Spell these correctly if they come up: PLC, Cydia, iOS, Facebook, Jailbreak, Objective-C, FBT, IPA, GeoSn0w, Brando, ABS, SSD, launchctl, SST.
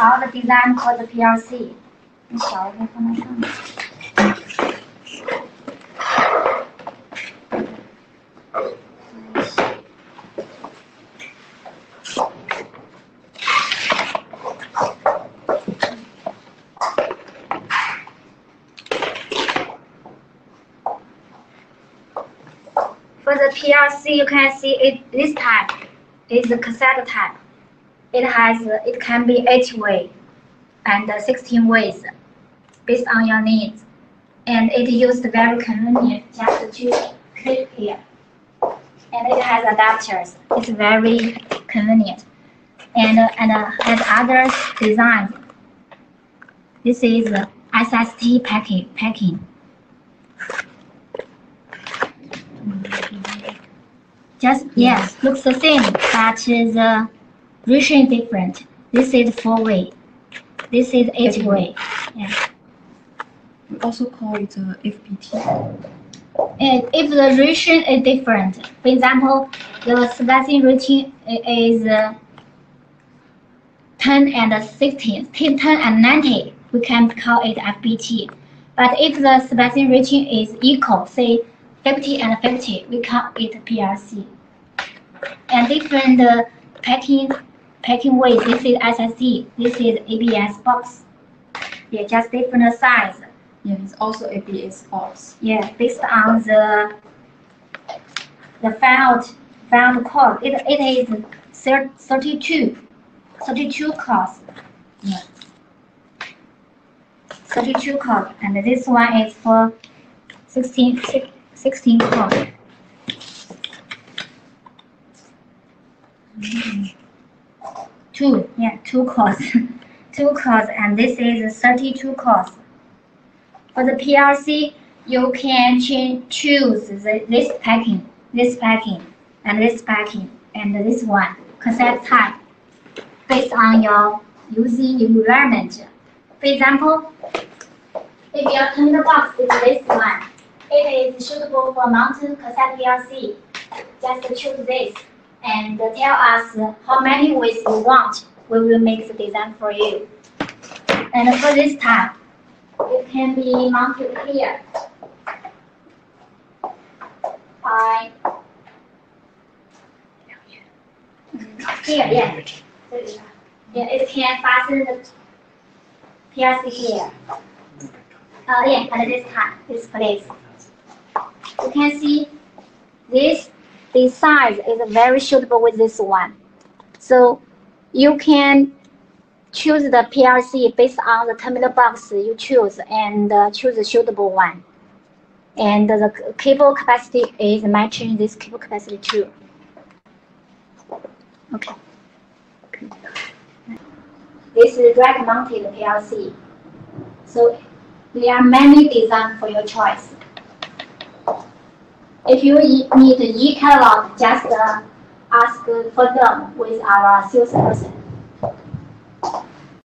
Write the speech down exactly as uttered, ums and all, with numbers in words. all the design called the P L C. For the P L C, you can see it. This type is the cassette type. It has it can be eight way and sixteen ways based on your needs, and it used very convenient just to clip here. And it has adapters. It's very convenient, and and uh, has other designs. This is the S S T packing packing. Just yes, looks the same, but the version different. This is four way. This is eight way. Yeah. We also call it uh, F B T. And if the routine is different, for example, the slicing routine is uh, ten and sixteen, ten and ninety, we can call it F B T. But if the slicing routine is equal, say fifty and fifty, we call it P L C. And different uh, packing packing ways. This is S S D. This is A B S box. Yeah, just different size. Yeah, it's also A B S box. Yeah, based on the the found found code. It it is thirty-two, thirty-two cores. Yeah, thirty-two cores, and this one is for sixteen, sixteen cores. Mm. Two, yeah, two cores, two cores, and this is thirty-two cores. For the P L C, you can change, choose the, this packing, this packing, and this packing, and this one, cassette type, based on your using environment. For example, if your thunder box is this one, it is suitable for mountain cassette P L C. Just choose this and tell us how many ways you want. We will make the design for you. And for this type, it can be mounted here by here, yeah. Yeah, it can fasten the P L C here. Uh, yeah, at this time, this place. You can see this design is very suitable with this one. So you can choose the P L C based on the terminal box you choose and uh, choose a suitable one. And uh, the cable capacity is matching this cable capacity too. Okay. This is rack mounted P L C. So there are many designs for your choice. If you need e-catalog, just uh, ask for them with our salesperson.